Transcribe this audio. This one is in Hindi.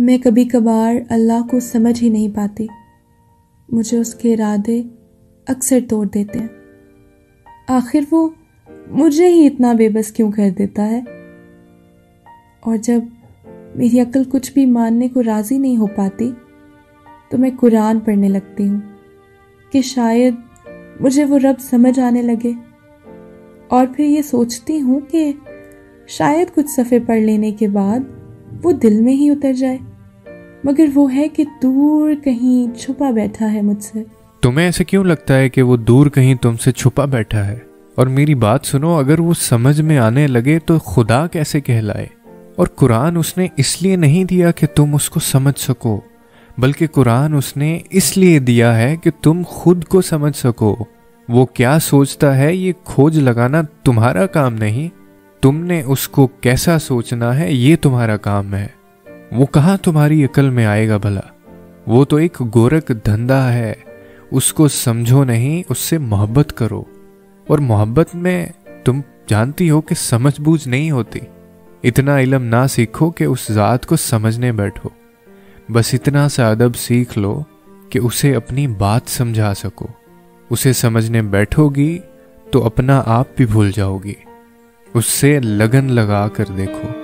मैं कभी कभार अल्लाह को समझ ही नहीं पाती। मुझे उसके इरादे अक्सर तोड़ देते हैं। आखिर वो मुझे ही इतना बेबस क्यों कर देता है? और जब मेरी अक्ल कुछ भी मानने को राज़ी नहीं हो पाती तो मैं कुरान पढ़ने लगती हूँ कि शायद मुझे वो रब समझ आने लगे। और फिर ये सोचती हूँ कि शायद कुछ सफ़े पढ़ लेने के बाद वो दिल में ही उतर जाए, मगर वो है कि दूर कहीं छुपा बैठा है मुझसे। तुम्हें ऐसे क्यों लगता है कि वो दूर कहीं तुमसे छुपा बैठा है? और मेरी बात सुनो, अगर वो समझ में आने लगे तो खुदा कैसे कहलाए? और कुरान उसने इसलिए नहीं दिया कि तुम उसको समझ सको, बल्कि कुरान उसने इसलिए दिया है कि तुम खुद को समझ सको। वो क्या सोचता है ये खोज लगाना तुम्हारा काम नहीं, तुमने उसको कैसा सोचना है ये तुम्हारा काम है। वो कहाँ तुम्हारी अकल में आएगा भला? वो तो एक गोरख धंधा है। उसको समझो नहीं, उससे मोहब्बत करो। और मोहब्बत में तुम जानती हो कि समझबूझ नहीं होती। इतना इलम ना सीखो कि उस ज़ात को समझने बैठो, बस इतना सा अदब सीख लो कि उसे अपनी बात समझा सको। उसे समझने बैठोगी तो अपना आप भी भूल जाओगी। उससे लगन लगा कर देखो।